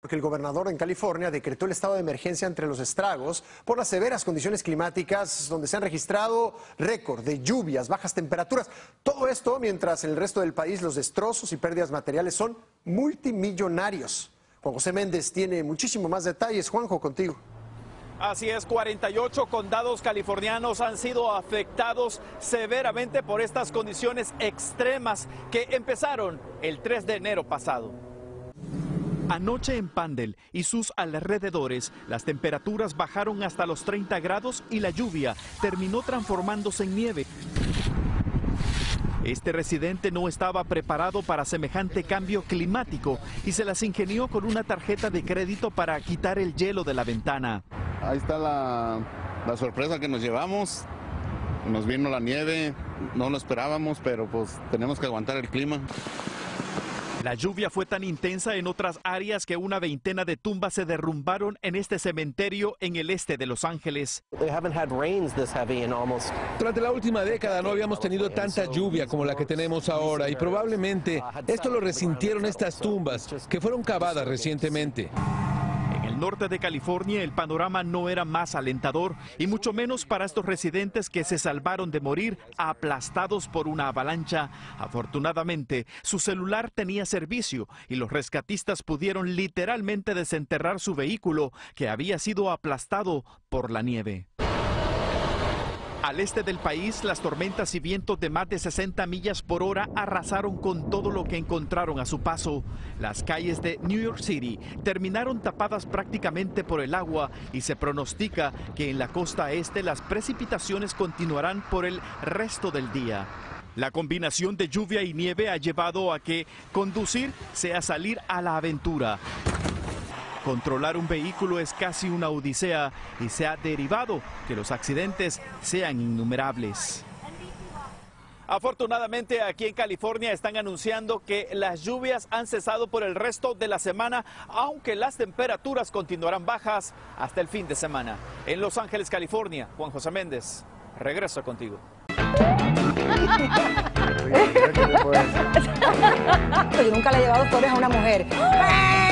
Porque el gobernador en California decretó el estado de emergencia entre los estragos por las severas condiciones climáticas donde se han registrado récord de lluvias, bajas temperaturas. Todo esto mientras en el resto del país los destrozos y pérdidas materiales son multimillonarios. Juan José Méndez tiene muchísimo más detalles. Juanjo, contigo. Así es, 48 condados californianos han sido afectados severamente por estas condiciones extremas que empezaron el 3 de enero pasado. Anoche en Pandel y sus alrededores, las temperaturas bajaron hasta los 30 grados y la lluvia terminó transformándose en nieve. Este residente no estaba preparado para semejante cambio climático y se las ingenió con una tarjeta de crédito para quitar el hielo de la ventana. Ahí está la sorpresa que nos llevamos. Nos vino la nieve, no lo esperábamos, pero pues tenemos que aguantar el clima. La lluvia fue tan intensa en otras áreas que una veintena de tumbas se derrumbaron en este cementerio en el este de Los Ángeles. Durante la última década no habíamos tenido tanta lluvia como la que tenemos ahora y probablemente esto lo resintieron estas tumbas que fueron cavadas recientemente. En el norte de California el panorama no era más alentador y mucho menos para estos residentes que se salvaron de morir aplastados por una avalancha. Afortunadamente, su celular tenía servicio y los rescatistas pudieron literalmente desenterrar su vehículo que había sido aplastado por la nieve. Al este del país, las tormentas y vientos de más de 60 millas por hora arrasaron con todo lo que encontraron a su paso. Las calles de New York City terminaron tapadas prácticamente por el agua y se pronostica que en la costa este las precipitaciones continuarán por el resto del día. La combinación de lluvia y nieve ha llevado a que conducir sea salir a la aventura. Controlar un vehículo es casi una odisea y se ha derivado que los accidentes sean innumerables. Afortunadamente aquí en California están anunciando que las lluvias han cesado por el resto de la semana, aunque las temperaturas continuarán bajas hasta el fin de semana. En Los Ángeles, California, Juan José Méndez, regreso contigo. Yo nunca le he llevado flores a una mujer.